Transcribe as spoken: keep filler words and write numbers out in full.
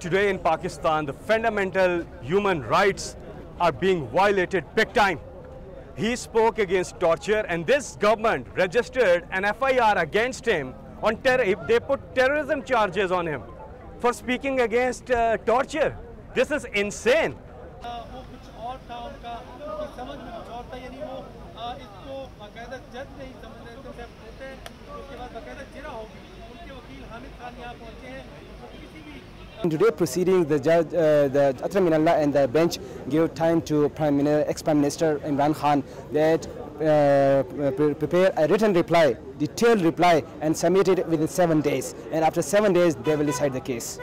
Today in Pakistan, the fundamental human rights are being violated big time. He spoke against torture, and this government registered an F I R against him. On terror, they put terrorism charges on him for speaking against uh, torture. This is insane. In today's proceedings, the judge, uh, the Athar Minuallah and the bench gave time to Prime Minister, ex-Prime Minister Imran Khan that uh, pre prepare a written reply, detailed reply, and submit it within seven days. And after seven days, they will decide the case.